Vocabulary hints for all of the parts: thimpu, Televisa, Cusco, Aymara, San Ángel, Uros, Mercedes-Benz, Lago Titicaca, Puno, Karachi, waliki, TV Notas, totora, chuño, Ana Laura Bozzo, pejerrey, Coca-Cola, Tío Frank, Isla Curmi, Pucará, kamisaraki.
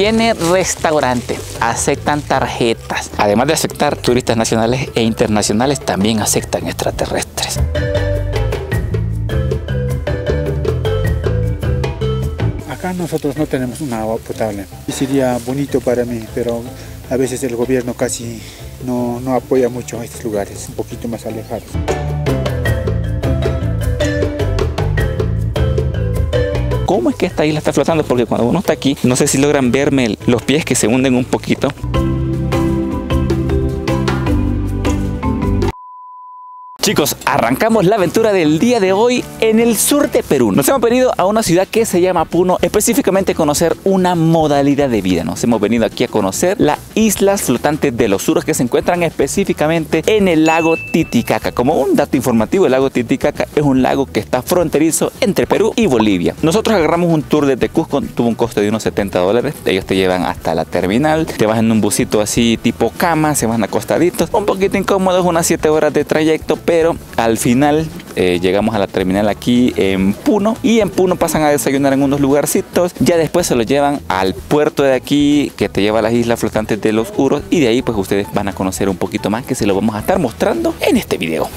Tiene restaurante, aceptan tarjetas. Además de aceptar turistas nacionales e internacionales, también aceptan extraterrestres. Acá nosotros no tenemos un agua potable. Y sería bonito para mí, pero a veces el gobierno casi no apoya mucho a estos lugares, un poquito más alejados. ¿Cómo es que esta isla está flotando? Porque cuando uno está aquí, no sé si logran verme los pies que se hunden un poquito. Chicos, arrancamos la aventura del día de hoy en el sur de Perú. Nos hemos venido a una ciudad que se llama Puno, específicamente a conocer una modalidad de vida. Nos hemos venido aquí a conocer las islas flotantes de los Uros, que se encuentran específicamente en el lago Titicaca. Como un dato informativo, el lago Titicaca es un lago que está fronterizo entre Perú y Bolivia. Nosotros agarramos un tour desde Cusco, tuvo un costo de unos $70. Ellos te llevan hasta la terminal, te vas en un busito así tipo cama, se van acostaditos. Un poquito incómodos, unas 7 horas de trayecto, pero al final llegamos a la terminal aquí en Puno, y en Puno pasan a desayunar en unos lugarcitos. Ya después se lo llevan al puerto de aquí que te lleva a las islas flotantes de los Uros, y de ahí pues ustedes van a conocer un poquito más, que se lo vamos a estar mostrando en este video.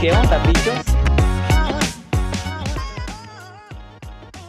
¿Qué onda, pichos?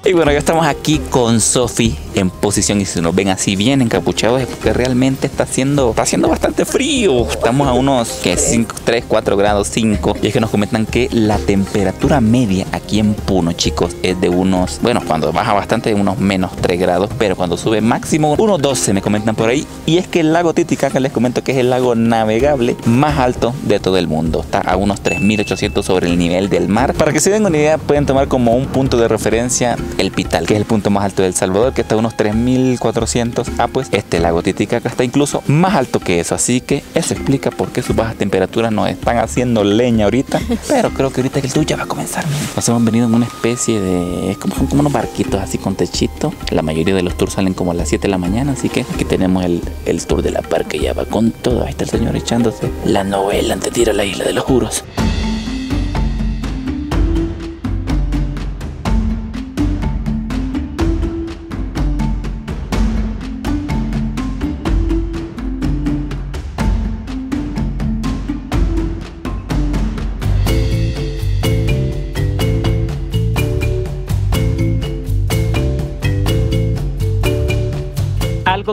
Y bueno, ya estamos aquí con Sofi en posición, y si nos ven así bien encapuchados es porque realmente está haciendo bastante frío. Estamos a unos 3, 4 grados, 5. Y es que nos comentan que la temperatura media aquí en Puno, chicos, es de unos, bueno, cuando baja bastante de unos menos 3 grados, pero cuando sube máximo unos 12, me comentan por ahí. Y es que el lago Titicaca, les comento que es el lago navegable más alto de todo el mundo. Está a unos 3.800 sobre el nivel del mar. Para que se den una idea, pueden tomar como un punto de referencia el Pital, que es el punto más alto de El Salvador, que está a unos 3.400. Ah, pues este lago Titicaca está incluso más alto que eso, así que eso explica por qué sus bajas temperaturas nos están haciendo leña ahorita, pero creo que ahorita que el tour ya va a comenzar. Nos hemos venido en una especie de, son como unos barquitos así con techito. La mayoría de los tours salen como a las 7 de la mañana, así que aquí tenemos el tour de la parca, ya va con todo. Ahí está el señor echándose la novela antes de ir a la isla de los Uros.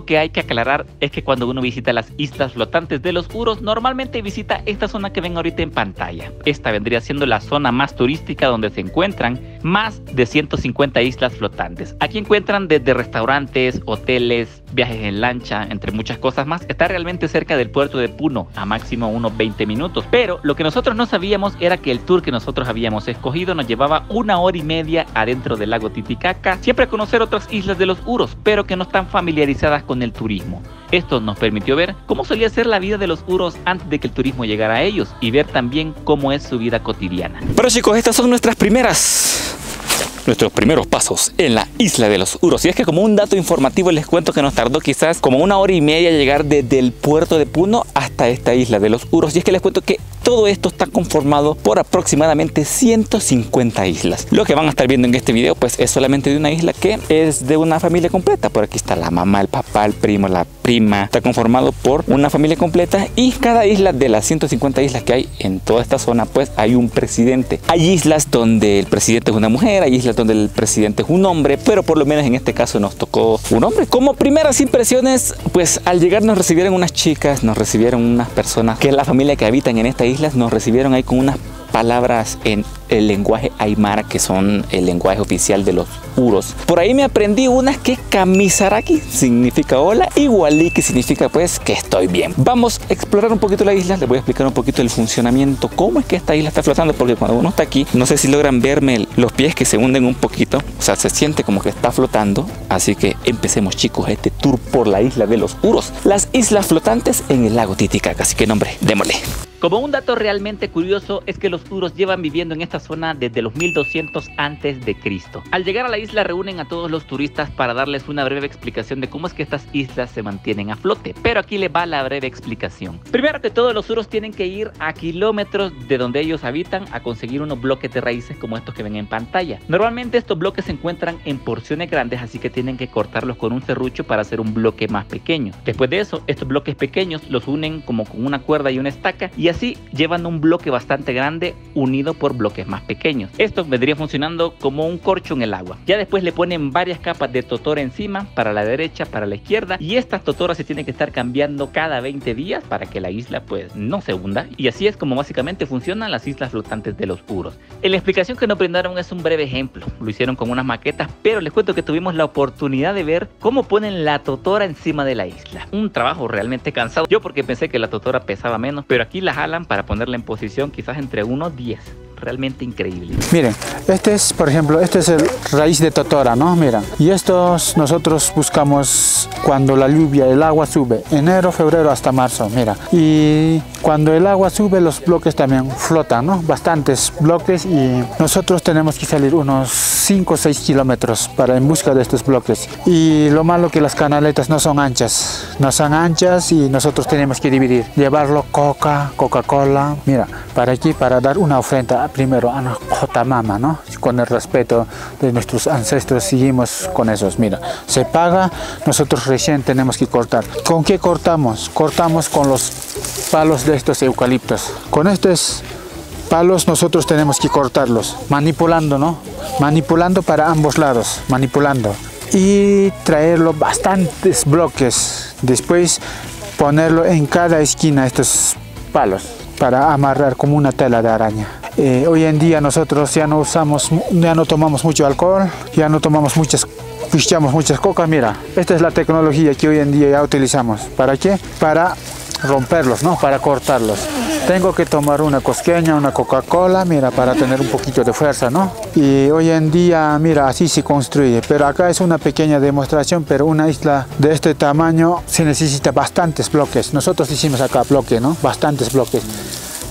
Que hay que aclarar es que cuando uno visita las islas flotantes de los Uros, normalmente visita esta zona que ven ahorita en pantalla. Esta vendría siendo la zona más turística, donde se encuentran más de 150 islas flotantes. Aquí encuentran desde restaurantes, hoteles, viajes en lancha, entre muchas cosas más. Está realmente cerca del puerto de Puno, a máximo unos 20 minutos. Pero lo que nosotros no sabíamos era que el tour que nosotros habíamos escogido nos llevaba una hora y media adentro del lago Titicaca, siempre a conocer otras islas de los Uros, pero que no están familiarizadas con el turismo. Esto nos permitió ver cómo solía ser la vida de los Uros antes de que el turismo llegara a ellos, y ver también cómo es su vida cotidiana. Pero chicos, estas son nuestros primeros pasos en la isla de los Uros. Y es que como un dato informativo les cuento que nos tardó quizás como una hora y media llegar desde el puerto de Puno hasta esta isla de los Uros. Y es que les cuento que todo esto está conformado por aproximadamente 150 islas. Lo que van a estar viendo en este video pues es solamente de una isla que es de una familia completa. Por aquí está la mamá, el papá, el primo, la prima. Está conformado por una familia completa, y cada isla de las 150 islas que hay en toda esta zona pues hay un presidente. Hay islas donde el presidente es una mujer, hay islas donde el presidente es un hombre, pero por lo menos en este caso nos tocó un hombre. Como primeras impresiones, pues al llegar nos recibieron unas chicas, nos recibieron unas personas que es la familia que habitan en estas islas, nos recibieron ahí con unas palabras en el lenguaje Aymara, que son el lenguaje oficial de los Uros. Por ahí me aprendí unas que kamisaraki significa hola, y waliki significa pues que estoy bien. Vamos a explorar un poquito la isla, les voy a explicar un poquito el funcionamiento, cómo es que esta isla está flotando, porque cuando uno está aquí, no sé si logran verme los pies que se hunden un poquito, o sea, se siente como que está flotando. Así que empecemos, chicos, este tour por la isla de los Uros, las islas flotantes en el lago Titicaca. Así que, nombre, démosle. Como un dato realmente curioso es que los uros llevan viviendo en esta zona desde los 1200 a.C. Al llegar a la isla reúnen a todos los turistas para darles una breve explicación de cómo es que estas islas se mantienen a flote, pero aquí les va la breve explicación. Primero que todo, los uros tienen que ir a kilómetros de donde ellos habitan a conseguir unos bloques de raíces como estos que ven en pantalla. Normalmente estos bloques se encuentran en porciones grandes, así que tienen que cortarlos con un serrucho para hacer un bloque más pequeño. Después de eso, estos bloques pequeños los unen como con una cuerda y una estaca, y así llevan un bloque bastante grande unido por bloques más pequeños. Esto vendría funcionando como un corcho en el agua. Ya después le ponen varias capas de totora encima, para la derecha, para la izquierda, y estas totoras se tienen que estar cambiando cada 20 días para que la isla pues no se hunda, y así es como básicamente funcionan las islas flotantes de los uros. En la explicación que nos brindaron es un breve ejemplo, lo hicieron con unas maquetas, pero les cuento que tuvimos la oportunidad de ver cómo ponen la totora encima de la isla. Un trabajo realmente cansado, yo porque pensé que la totora pesaba menos, pero aquí la jalan para ponerla en posición quizás entre unos 10. Realmente increíble. Miren, este es, por ejemplo, este es el raíz de totora, ¿no? Miren, y estos nosotros buscamos cuando la lluvia, el agua sube, enero, febrero hasta marzo, mira. Y cuando el agua sube, los bloques también flotan, ¿no? Bastantes bloques, y nosotros tenemos que salir unos 5 o 6 kilómetros para en busca de estos bloques. Y lo malo que las canaletas no son anchas y nosotros tenemos que dividir, llevarlo Coca-Cola, mira, para aquí, para dar una ofrenda primero a Jotamama, ¿no? Con el respeto de nuestros ancestros seguimos con esos. Mira, se paga, nosotros recién tenemos que cortar. ¿Con qué cortamos? Cortamos con los palos de estos eucaliptos. Con estos palos nosotros tenemos que cortarlos, manipulando, ¿no? Manipulando para ambos lados, manipulando. Y traerlo bastantes bloques. Después ponerlo en cada esquina estos palos para amarrar como una tela de araña. Hoy en día nosotros ya no tomamos mucho alcohol, ya no tomamos fichamos muchas cocas. Mira, esta es la tecnología que hoy en día ya utilizamos. ¿Para qué? Para romperlos, ¿no? Para cortarlos. Tengo que tomar una cosqueña, una Coca-Cola, mira, para tener un poquito de fuerza, ¿no? Y hoy en día, mira, así se construye. Pero acá es una pequeña demostración, pero una isla de este tamaño se necesita bastantes bloques. Nosotros hicimos acá bloque, ¿no? Bastantes bloques.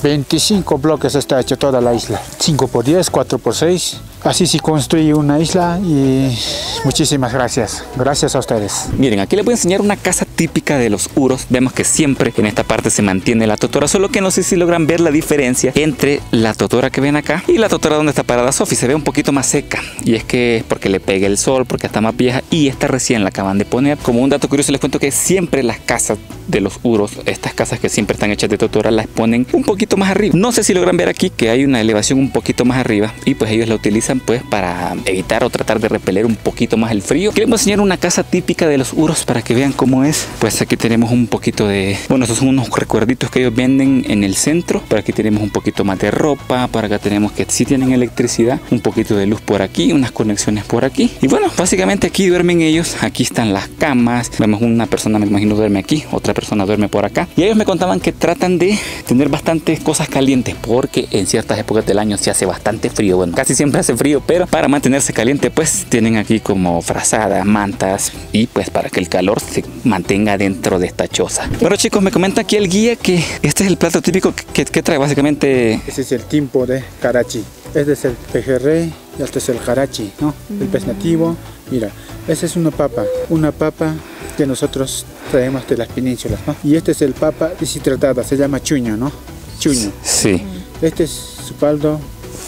25 bloques está hecho toda la isla. 5 por 10, 4 por 6. Así se construye una isla, y muchísimas gracias. Gracias a ustedes. Miren, aquí les voy a enseñar una casa típica de los uros. Vemos que siempre en esta parte se mantiene la totora, solo que no sé si logran ver la diferencia entre la totora que ven acá y la totora donde está parada Sofi. Se ve un poquito más seca, y es que es porque le pega el sol, porque está más vieja, y esta recién la acaban de poner. Como un dato curioso les cuento que siempre las casas de los uros, estas casas que siempre están hechas de totora, las ponen un poquito más arriba. No sé si logran ver aquí que hay una elevación un poquito más arriba, y pues ellos la utilizan pues para evitar o tratar de repeler un poquito más el frío. Queremos enseñar una casa típica de los uros para que vean cómo es. Pues aquí tenemos un poquito de, bueno, estos son unos recuerditos que ellos venden en el centro. Por aquí tenemos un poquito más de ropa, por acá tenemos que sí tienen electricidad, un poquito de luz por aquí, unas conexiones por aquí. Y bueno, básicamente aquí duermen ellos, aquí están las camas. Vemos una persona, me imagino, duerme aquí, otra persona duerme por acá. Y ellos me contaban que tratan de tener bastantes cosas calientes porque en ciertas épocas del año se hace bastante frío. Bueno, casi siempre hace frío, pero para mantenerse caliente pues tienen aquí como frazadas, mantas, y pues para que el calor se mantenga dentro de esta choza. Bueno chicos, me comenta aquí el guía que este es el plato típico que trae básicamente. Ese es el thimpu de Karachi, este es el pejerrey y este es el karachi, ¿no? El pez nativo. Mira, esa es una papa que nosotros traemos de las penínsulas, ¿no? Y este es el papa deshidratada, se llama chuño, ¿no? Chuño. Sí. Este es su caldo.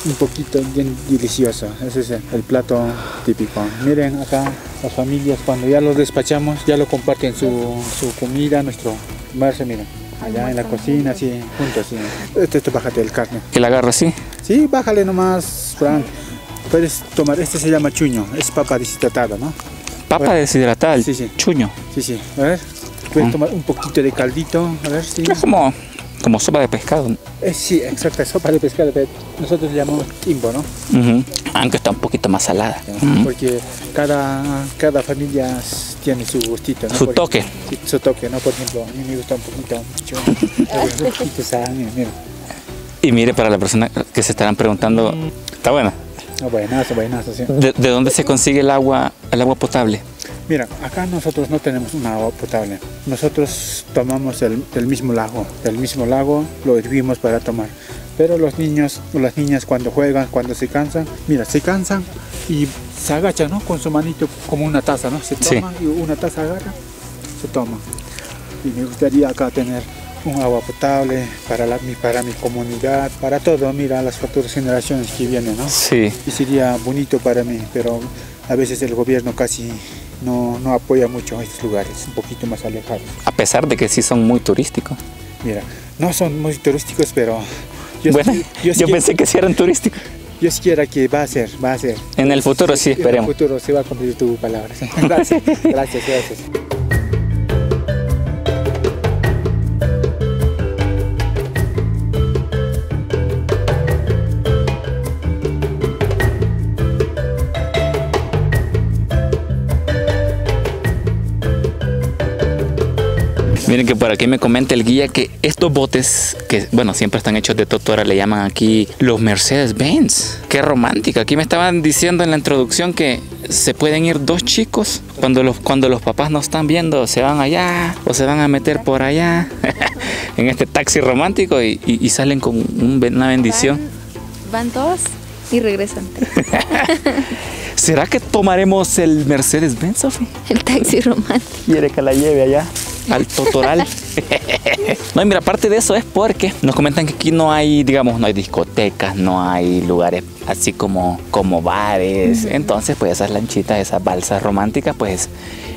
Un poquito bien delicioso, ese es el plato típico. Miren acá las familias cuando ya los despachamos, ya lo comparten su comida, nuestro marzo, miren. Allá en la cocina, así, junto así. Este bájate el carne. ¿El agarro así? Sí, bájale nomás, Frank. Puedes tomar, este se llama chuño, es papa deshidratada, ¿no? ¿Papa deshidratada? Sí, sí. ¿Chuño? Sí, sí. A ver, puedes tomar un poquito de caldito, a ver si... Sí. Es como sopa de pescado. Sí, exacto, sopa de pescado, pero nosotros le llamamos thimpu, ¿no? Aunque está un poquito más salada. Porque cada familia tiene su gustito, ¿no? Su toque. Sí, su toque, ¿no? Por ejemplo, a mí me gusta un poquito mucho, un poquito salada, mira. Y mire, para la persona que se estarán preguntando, ¿está buena? Buenazo, buenazo, sí. ¿De dónde se consigue el agua potable? Mira, acá nosotros no tenemos un agua potable. Nosotros tomamos del mismo lago, lo hervimos para tomar. Pero los niños o las niñas cuando juegan, cuando se cansan, mira, se cansan y se agachan, ¿no? Con su manito como una taza, ¿no? Se toma, sí. Y una taza agarra, se toma. Y me gustaría acá tener un agua potable para mi comunidad, para todo, mira, las futuras generaciones que vienen, ¿no? Sí. Y sería bonito para mí, pero a veces el gobierno casi no apoya mucho a estos lugares, un poquito más alejados. A pesar de que sí son muy turísticos. Mira, no son muy turísticos, pero... Yo pensé que sí eran turísticos. Dios quiera que va a ser. En el futuro sí, esperemos. En el futuro se va a cumplir tu palabra. Gracias, gracias. Miren que por aquí me comenta el guía que estos botes, que bueno, siempre están hechos de totora, le llaman aquí los Mercedes-Benz. ¡Qué romántica! Aquí me estaban diciendo en la introducción que se pueden ir dos chicos cuando los papás no están viendo, se van allá o se van a meter por allá en este taxi romántico y salen con una bendición. Van dos y regresan. ¿Será que tomaremos el Mercedes-Benz, Sofi? El taxi romántico. ¿Quiere que la lleve allá? Al totoral. No, y mira, aparte de eso es porque nos comentan que aquí no hay, digamos, no hay discotecas, no hay lugares así como bares. Entonces, pues esas lanchitas, esas balsas románticas, pues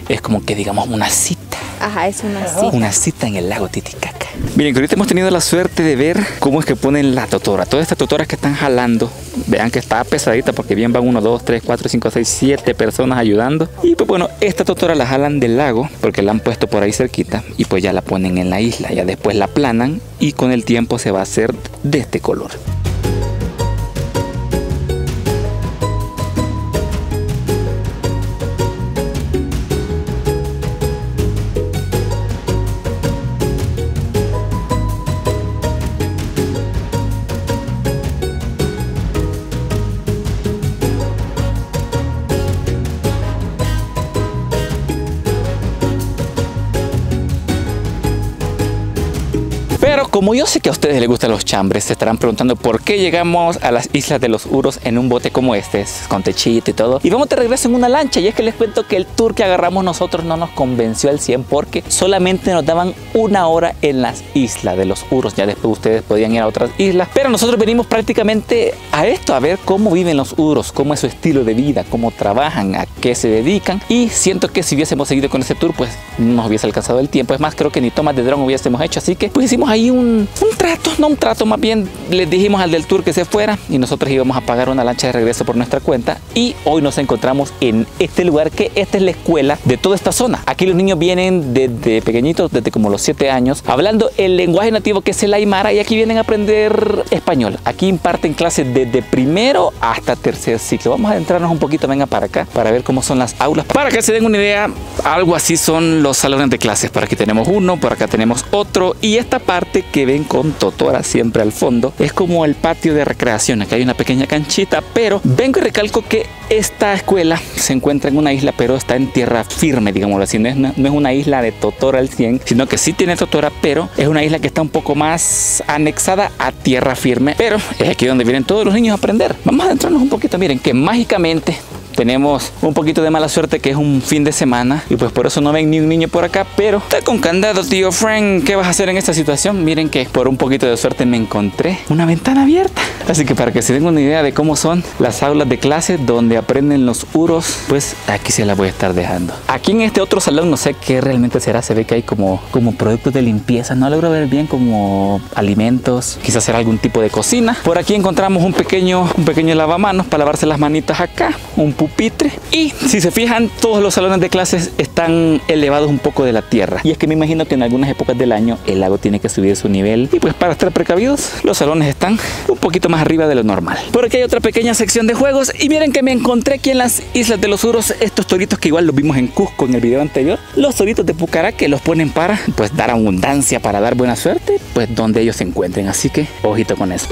es como que, digamos, una cita. Ajá, es una cita. Una cita en el lago Titicaca. Miren, que ahorita hemos tenido la suerte de ver cómo es que ponen la totora. Todas estas totoras que están jalando, vean que está pesadita porque bien van 1, 2, 3, 4, 5, 6, 7 personas ayudando. Y pues bueno, esta totora la jalan del lago porque la han puesto por ahí cerquita y pues ya la ponen en la isla. Ya después la aplanan y con el tiempo se va a hacer de este color. Como yo sé que a ustedes les gustan los chambres, se estarán preguntando por qué llegamos a las islas de los Uros en un bote como este, con techito y todo. Y vamos de regreso en una lancha. Y es que les cuento que el tour que agarramos nosotros no nos convenció al 100 porque solamente nos daban una hora en las islas de los Uros. Ya después ustedes podían ir a otras islas. Pero nosotros venimos prácticamente a esto, a ver cómo viven los Uros, cómo es su estilo de vida, cómo trabajan, a qué se dedican. Y siento que si hubiésemos seguido con ese tour, pues no nos hubiese alcanzado el tiempo. Es más, creo que ni tomas de dron hubiésemos hecho. Así que pues hicimos ahí un trato, les dijimos al del tour que se fuera y nosotros íbamos a pagar una lancha de regreso por nuestra cuenta. Y hoy nos encontramos en este lugar, que esta es la escuela de toda esta zona. Aquí los niños vienen desde pequeñitos, desde como los 7 años, hablando el lenguaje nativo que es el Aymara, y aquí vienen a aprender español. Aquí imparten clases desde primero hasta tercer ciclo. Vamos a adentrarnos un poquito, venga para acá, para ver cómo son las aulas. Para que se den una idea, algo así son los salones de clases. Por aquí tenemos uno, por acá tenemos otro, y esta parte que ven con totora siempre al fondo es como el patio de recreación. Aquí hay una pequeña canchita, pero vengo y recalco que esta escuela se encuentra en una isla, pero está en tierra firme, digámoslo así. No es una isla de totora al 100, sino que sí tiene totora, pero es una isla que está un poco más anexada a tierra firme. Pero es aquí donde vienen todos los niños a aprender. Vamos a adentrarnos un poquito. Miren que mágicamente tenemos un poquito de mala suerte, que es un fin de semana, y pues por eso no ven ni un niño por acá, pero está con candado, tío Frank. ¿Qué vas a hacer en esta situación? Miren que por un poquito de suerte me encontré una ventana abierta. Así que para que se den una idea de cómo son las aulas de clase donde aprenden los Uros, pues aquí se la voy a estar dejando. Aquí en este otro salón no sé qué realmente será. Se ve que hay como productos de limpieza. No logro ver bien, como alimentos. Quizás será algún tipo de cocina. Por aquí encontramos un pequeño lavamanos para lavarse las manitas acá. Un pupitre. Y si se fijan, todos los salones de clases están elevados un poco de la tierra, y es que me imagino que en algunas épocas del año el lago tiene que subir su nivel, y pues para estar precavidos los salones están un poquito más arriba de lo normal. Por aquí hay otra pequeña sección de juegos, y miren que me encontré aquí en las islas de los Uros estos toritos que igual los vimos en Cusco en el video anterior, los toritos de Pucará, que los ponen para pues dar abundancia, para dar buena suerte, pues donde ellos se encuentren. Así que ojito con eso.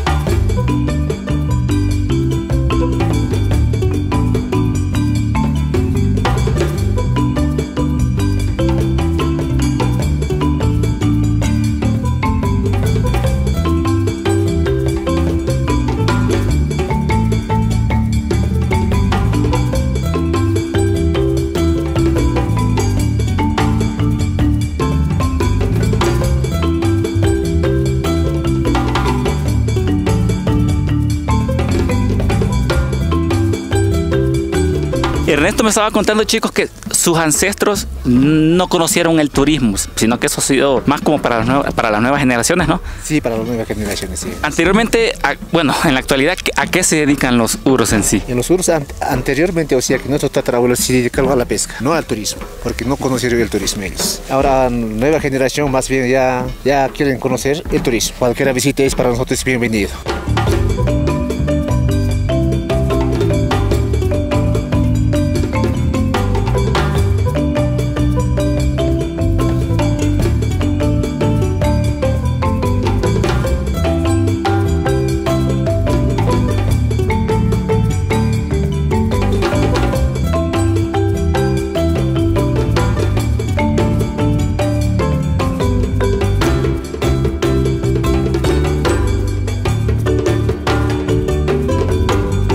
Ernesto me estaba contando, chicos, que sus ancestros no conocieron el turismo, sino que eso ha sido más como para las nuevas generaciones, ¿no? Sí, para las nuevas generaciones, sí. Anteriormente, bueno, en la actualidad, ¿a qué se dedican los uros en sí? En los uros anteriormente, o sea, que nuestros tatarabuelos se dedicaban a la pesca, no al turismo, porque no conocieron el turismo ellos. Ahora, nueva generación, más bien, ya quieren conocer el turismo. Cualquiera visita es para nosotros bienvenido.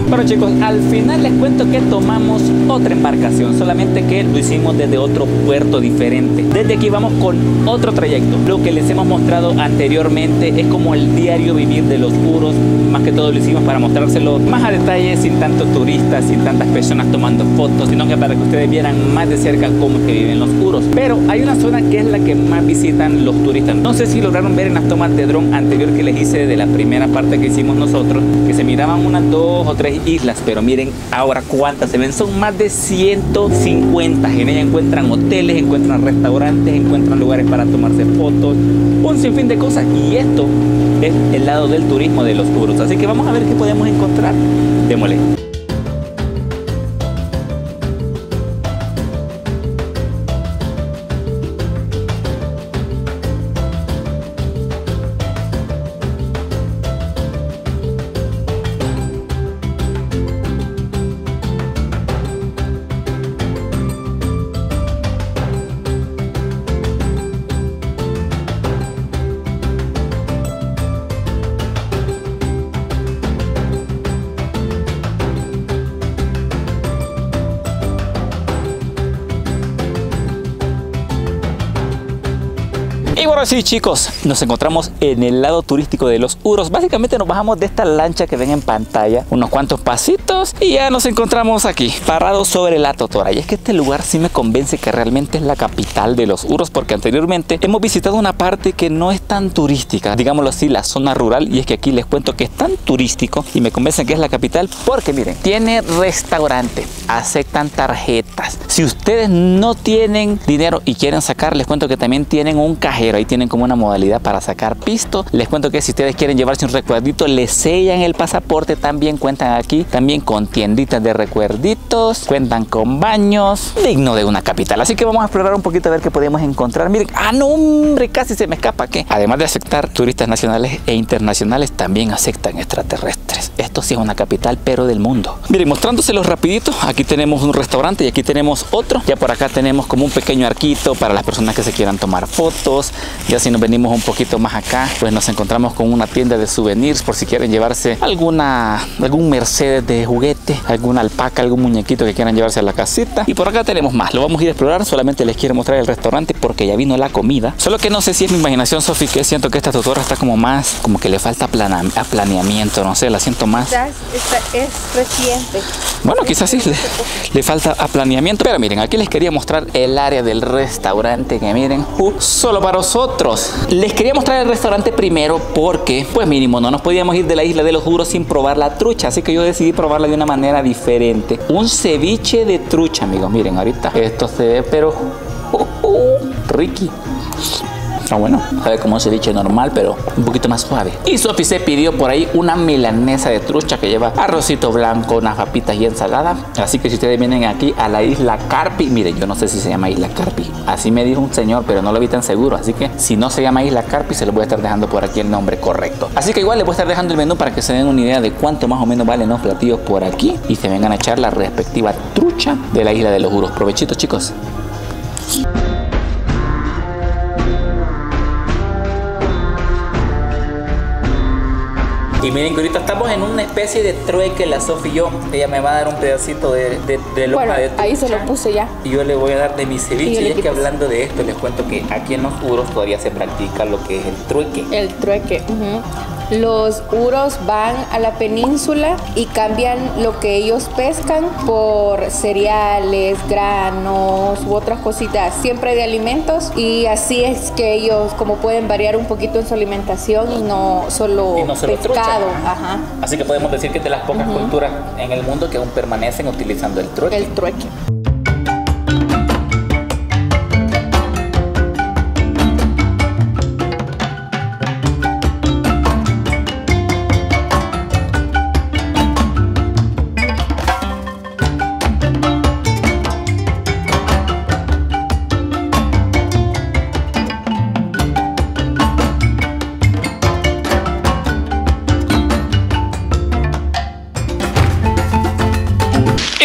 Bueno, chicos, al final les cuento que tomamos otra embarcación, solamente que lo hicimos desde otro puerto diferente. Desde aquí vamos con otro trayecto. Lo que les hemos mostrado anteriormente es como el diario vivir de los uros. Más que todo lo hicimos para mostrárselo más a detalle, sin tantos turistas, sin tantas personas tomando fotos, sino que para que ustedes vieran más de cerca cómo es que viven los uros. Pero hay una zona que es la que más visitan los turistas. No sé si lograron ver en las tomas de dron anterior que les hice de la primera parte que hicimos nosotros, que se miraban unas 2 o 3 islas, pero miren ahora cuántas se ven, son más de 150. En ella encuentran hoteles, encuentran restaurantes, encuentran lugares para tomarse fotos, un sinfín de cosas, y esto es el lado del turismo de los uros, así que vamos a ver qué podemos encontrar. Démosle. Y bueno, sí, chicos, nos encontramos en el lado turístico de los uros. Básicamente nos bajamos de esta lancha que ven en pantalla, unos cuantos pasitos, y ya nos encontramos aquí, parados sobre la totora. Y es que este lugar sí me convence que realmente es la capital de los uros, porque anteriormente hemos visitado una parte que no es tan turística, digámoslo así, la zona rural, y es que aquí les cuento que es tan turístico y me convencen que es la capital, porque miren, tiene restaurante, aceptan tarjetas. Si ustedes no tienen dinero y quieren sacar, les cuento que también tienen un cajero. Ahí tienen como una modalidad para sacar pisto. Les cuento que si ustedes quieren llevarse un recuerdito, les sellan el pasaporte. También cuentan aquí, también con tienditas de recuerditos, cuentan con baños, digno de una capital. Así que vamos a explorar un poquito a ver qué podemos encontrar. Miren, ¡ah, no, hombre! Casi se me escapa que además de aceptar turistas nacionales e internacionales, también aceptan extraterrestres. Esto sí es una capital, pero del mundo. Miren, mostrándoselos rapidito, aquí tenemos un restaurante y aquí tenemos otro. Ya por acá tenemos como un pequeño arquito para las personas que se quieran tomar fotos. Ya si nos venimos un poquito más acá, pues nos encontramos con una tienda de souvenirs por si quieren llevarse algún Mercedes de juguete, alguna alpaca, algún muñequito que quieran llevarse a la casita. Y por acá tenemos más, lo vamos a ir a explorar. Solamente les quiero mostrar el restaurante porque ya vino la comida. Solo que no sé si es mi imaginación, Sofi, que siento que esta totora está como más, como que le falta planeamiento, no sé, la siento más. Quizás es reciente. Bueno, quizás sí, le falta planeamiento. Pero miren, aquí les quería mostrar el área del restaurante, que miren, solo para nosotros. Les quería mostrar el restaurante primero porque, pues mínimo, no nos podíamos ir de la isla de los uros sin probar la trucha, así que yo decidí probarla de una manera diferente. Un ceviche de trucha, amigos. Miren, ahorita esto se ve, pero riqui. Está bueno, sabe como un ceviche normal, pero un poquito más suave. Y Sofi se pidió por ahí una milanesa de trucha que lleva arrocito blanco, unas papitas y ensalada. Así que si ustedes vienen aquí a la isla Carpi, miren, yo no sé si se llama isla Carpi, así me dijo un señor, pero no lo vi tan seguro, así que si no se llama isla Carpi, se les voy a estar dejando por aquí el nombre correcto. Así que igual les voy a estar dejando el menú para que se den una idea de cuánto más o menos valen los platillos por aquí y se vengan a echar la respectiva trucha de la isla de los uros. Provechito, chicos. Y miren que ahorita estamos en una especie de trueque, la Sofi y yo. Ella me va a dar un pedacito de loma, bueno, de trucha. Ahí se lo puse ya. Y yo le voy a dar de mi ceviche. Y es que hablando de esto, les cuento que aquí en los uros todavía se practica lo que es el trueque. El trueque, Los uros van a la península y cambian lo que ellos pescan por cereales, granos u otras cositas, siempre de alimentos, y así es que ellos como pueden variar un poquito en su alimentación y no solo, pescado. Ajá. Así que podemos decir que es de las pocas culturas en el mundo que aún permanecen utilizando el trueque. El trueque.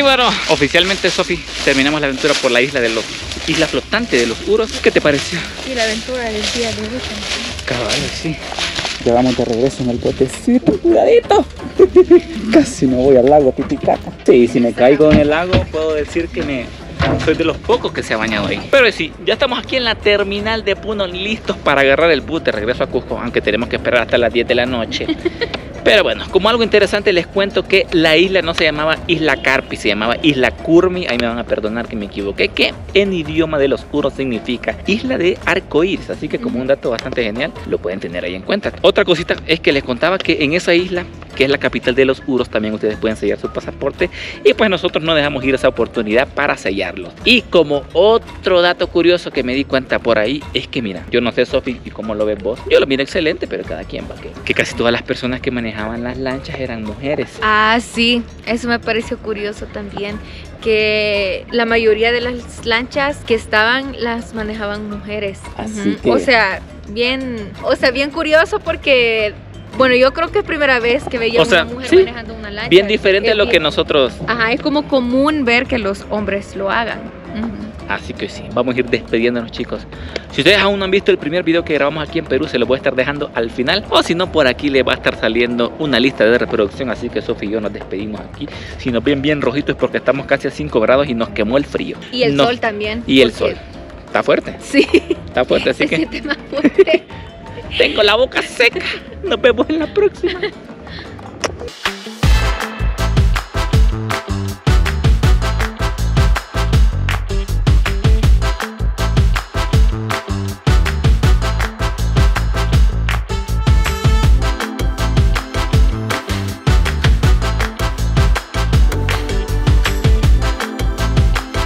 Bueno, oficialmente, Sofi, terminamos la aventura por la isla de los islas flotantes de los Uros. ¿Qué te pareció? Sí, la aventura del día de hoy. Cabal, sí. Ya vamos de regreso en el botecito, cuidadito. Casi me voy al lago Titicaca. Sí, si me caigo en el lago, puedo decir que soy de los pocos que se ha bañado ahí. Pero sí, ya estamos aquí en la terminal de Puno, listos para agarrar el bus de regreso a Cusco, aunque tenemos que esperar hasta las 10 de la noche. Pero bueno, como algo interesante les cuento que la isla no se llamaba Isla Carpi, se llamaba Isla Curmi. Ahí me van a perdonar que me equivoqué, que en idioma de los uros significa isla de arcoíris. Así que como un dato bastante genial, lo pueden tener ahí en cuenta. Otra cosita es que les contaba que en esa isla, que es la capital de los uros, también ustedes pueden sellar su pasaporte. Y pues nosotros no dejamos ir esa oportunidad para sellarlo. Y como otro dato curioso que me di cuenta por ahí, es que mira, yo no sé, Sofi, y cómo lo ves vos. Yo lo miro excelente, pero cada quien va que casi todas las personas que manejaban las lanchas eran mujeres. Ah, sí, eso me pareció curioso también, que la mayoría de las lanchas que estaban las manejaban mujeres. Así que... o sea, bien curioso porque, bueno, yo creo que es primera vez que veía una mujer manejando una lancha. Bien diferente a lo que nosotros. Ajá, es como común ver que los hombres lo hagan. Así que sí, vamos a ir despidiéndonos, chicos. Si ustedes aún no han visto el primer video que grabamos aquí en Perú, se lo voy a estar dejando al final. O si no, por aquí le va a estar saliendo una lista de reproducción. Así que Sofi y yo nos despedimos aquí. Si nos ven bien rojitos es porque estamos casi a 5 grados y nos quemó el frío. Y el sol también. Y el sol. ¿Está fuerte? Sí. Está fuerte, así que... Se siente más fuerte. Tengo la boca seca. Nos vemos en la próxima.